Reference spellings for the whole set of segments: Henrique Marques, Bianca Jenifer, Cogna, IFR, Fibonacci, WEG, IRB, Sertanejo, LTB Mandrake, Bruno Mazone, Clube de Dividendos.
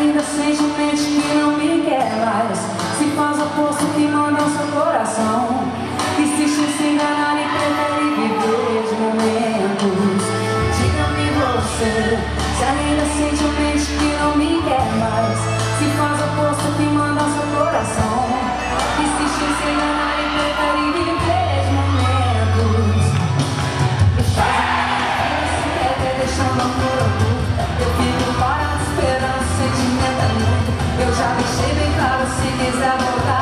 ainda sente mente que não me quer mais. Se faz a força que manda o seu coração. Insiste em se enganar e prefere viver de momentos. Diga-me você, se ainda sente mente que não me quer mais. Se faz a força que manda o seu coração. Insiste em se enganar e prefere viver de momentos. Me faz até deixando a cor oculta. Eu fico parado esperando o sentimento é muito. Eu já deixei bem claro, se quiser voltar.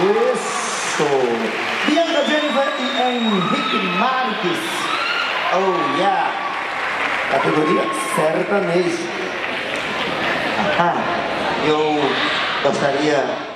Isso! Bianca, Jennifer e Henrique Marques. Oh, yeah! Categoria sertanejo. Ahá. Eu gostaria...